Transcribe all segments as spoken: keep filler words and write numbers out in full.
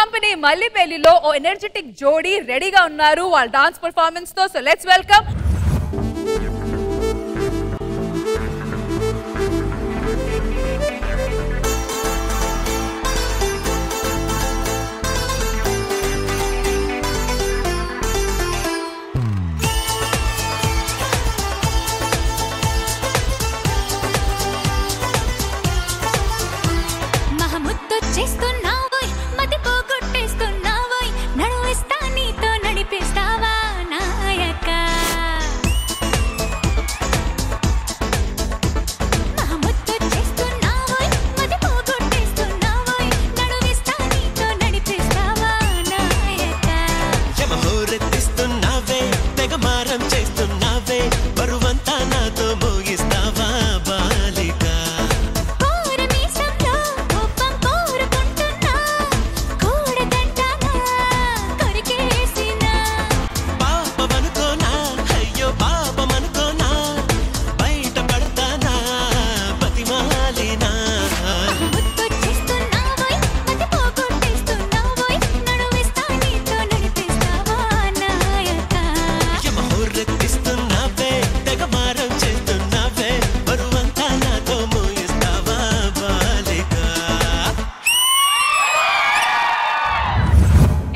company Malli Pelli lo o energetic jodi ready ga unnaru vaal dance performance tho. So let's welcome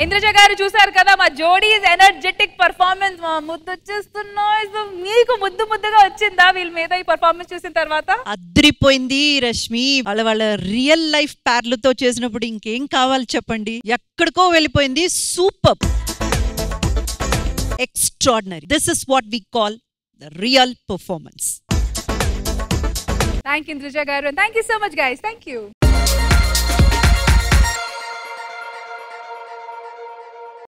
Indraja Garu చూసారు కదా మా జోడీస్ energetic performance మా ముద్దు వచ్చేస్తున్నా so మీకు ముద్దు ముద్దుగా వచ్చిందా వీళ్ళ మీద ఈ పెర్ఫార్మెన్స్ చూసిన తర్వాత అద్రిపోయింది రష్మి వాళ్ళ వాళ్ళ రియల్ లైఫ్ పార్లతో చేసినప్పుడు ఇంకేం కావాలి చెప్పండి ఎక్కడికో వెళ్ళిపోయింది super extraordinary this is what we call the real performance thank you Indraja గారు thank you so much guys thank you